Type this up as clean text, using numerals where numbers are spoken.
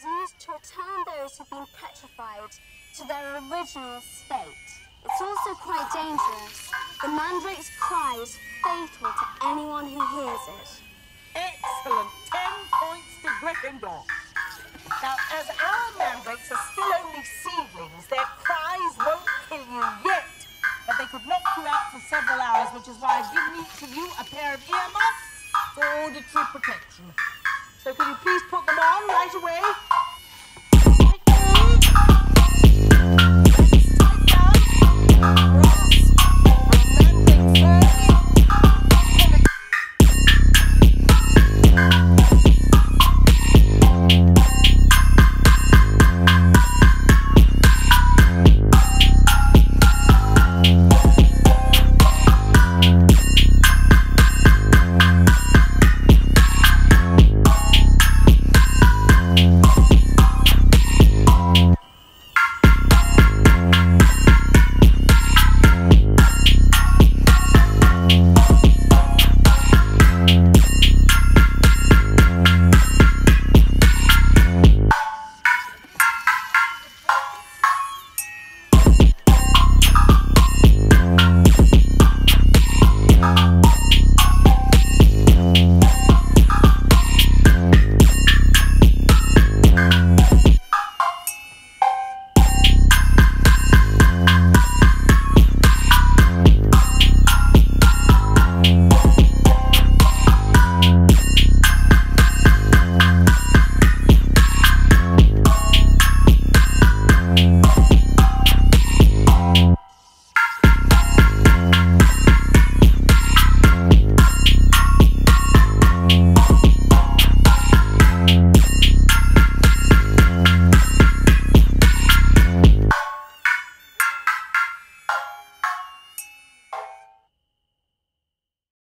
is used to return those who've been petrified to their original state. It's also quite dangerous. The mandrake's cry is fatal to anyone who hears it. Excellent. 10 points to Gryffindor. Now, as our mandrakes are still only seedlings, their cries won't kill you yet. But they could knock you out for several hours, which is why I've given each of you a pair of earmuffs for auditory protection. So can you please put them on right away?